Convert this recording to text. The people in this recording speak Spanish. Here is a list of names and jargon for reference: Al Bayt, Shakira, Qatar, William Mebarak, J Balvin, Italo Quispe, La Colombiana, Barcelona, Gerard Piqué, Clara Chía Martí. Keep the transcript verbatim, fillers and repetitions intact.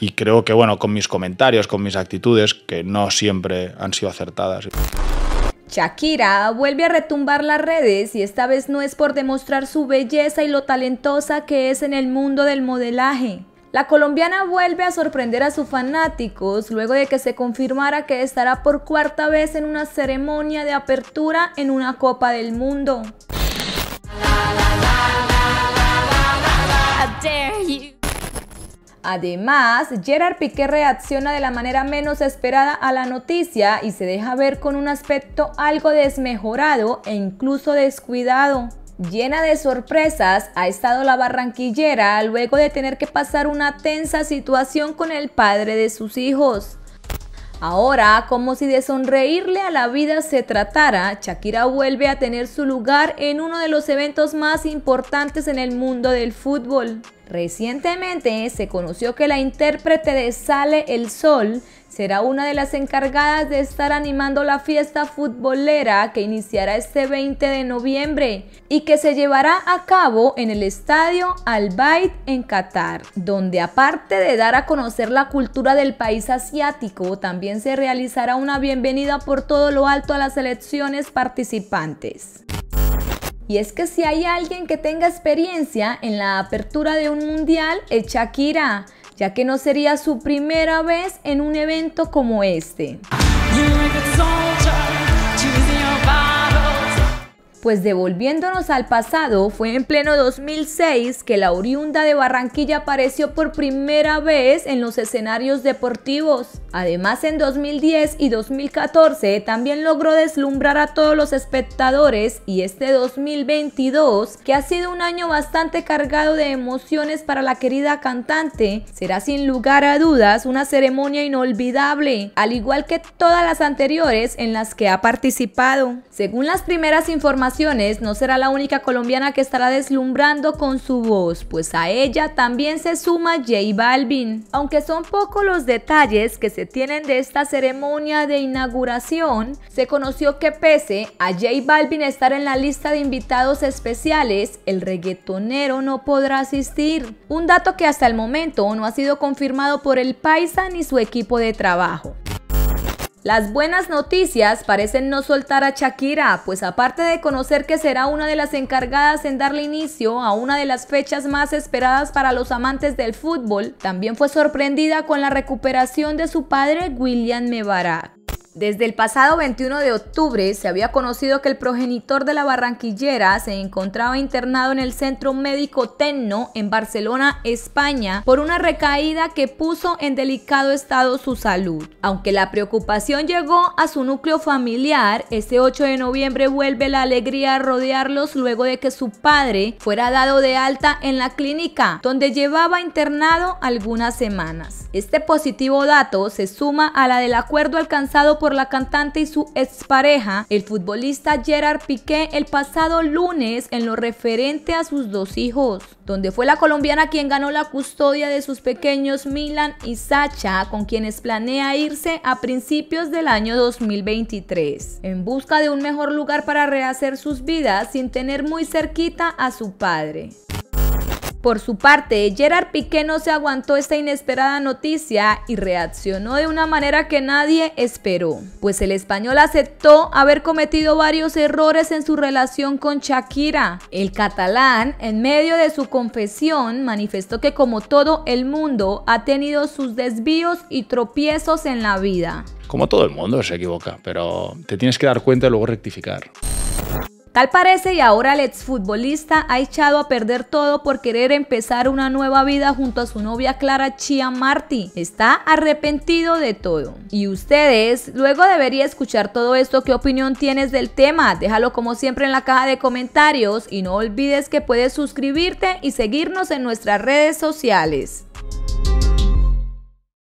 Y creo que, bueno, con mis comentarios, con mis actitudes, que no siempre han sido acertadas. Shakira vuelve a retumbar las redes y esta vez no es por demostrar su belleza y lo talentosa que es en el mundo del modelaje. La colombiana vuelve a sorprender a sus fanáticos luego de que se confirmara que estará por cuarta vez en una ceremonia de apertura en una Copa del Mundo. Además, Gerard Piqué reacciona de la manera menos esperada a la noticia y se deja ver con un aspecto algo desmejorado e incluso descuidado. Llena de sorpresas ha estado la barranquillera luego de tener que pasar una tensa situación con el padre de sus hijos. Ahora, como si de sonreírle a la vida se tratara, Shakira vuelve a tener su lugar en uno de los eventos más importantes en el mundo del fútbol. Recientemente se conoció que la intérprete de Sale el Sol será una de las encargadas de estar animando la fiesta futbolera que iniciará este veinte de noviembre y que se llevará a cabo en el estadio Al Bayt en Qatar, donde aparte de dar a conocer la cultura del país asiático, también se realizará una bienvenida por todo lo alto a las selecciones participantes. Y es que si hay alguien que tenga experiencia en la apertura de un mundial es Shakira, ya que no sería su primera vez en un evento como este. Pues devolviéndonos al pasado, fue en pleno dos mil seis que la oriunda de Barranquilla apareció por primera vez en los escenarios deportivos. Además, en dos mil diez y dos mil catorce también logró deslumbrar a todos los espectadores y este dos mil veintidós, que ha sido un año bastante cargado de emociones para la querida cantante, será sin lugar a dudas una ceremonia inolvidable, al igual que todas las anteriores en las que ha participado. Según las primeras informaciones, no será la única colombiana que estará deslumbrando con su voz, pues a ella también se suma J Balvin. Aunque son pocos los detalles que se tienen de esta ceremonia de inauguración, se conoció que pese a J Balvin estar en la lista de invitados especiales, el reggaetonero no podrá asistir, un dato que hasta el momento no ha sido confirmado por el paisa ni su equipo de trabajo. Las buenas noticias parecen no soltar a Shakira, pues aparte de conocer que será una de las encargadas en darle inicio a una de las fechas más esperadas para los amantes del fútbol, también fue sorprendida con la recuperación de su padre William Mebarak. Desde el pasado veintiuno de octubre se había conocido que el progenitor de la barranquillera se encontraba internado en el Centro Médico Tecno en Barcelona, España, por una recaída que puso en delicado estado su salud. Aunque la preocupación llegó a su núcleo familiar, este ocho de noviembre vuelve la alegría a rodearlos luego de que su padre fuera dado de alta en la clínica, donde llevaba internado algunas semanas. Este positivo dato se suma a la del acuerdo alcanzado por por la cantante y su expareja, el futbolista Gerard Piqué, el pasado lunes en lo referente a sus dos hijos, donde fue la colombiana quien ganó la custodia de sus pequeños Milan y Sacha, con quienes planea irse a principios del año dos mil veintitrés, en busca de un mejor lugar para rehacer sus vidas sin tener muy cerquita a su padre. Por su parte, Gerard Piqué no se aguantó esta inesperada noticia y reaccionó de una manera que nadie esperó, pues el español aceptó haber cometido varios errores en su relación con Shakira. El catalán, en medio de su confesión, manifestó que como todo el mundo ha tenido sus desvíos y tropiezos en la vida. Como todo el mundo se equivoca, pero te tienes que dar cuenta y luego rectificar. Tal parece y ahora el exfutbolista ha echado a perder todo por querer empezar una nueva vida junto a su novia Clara Chía Martí. Está arrepentido de todo. Y ustedes, luego debería escuchar todo esto, ¿qué opinión tienes del tema? Déjalo como siempre en la caja de comentarios y no olvides que puedes suscribirte y seguirnos en nuestras redes sociales.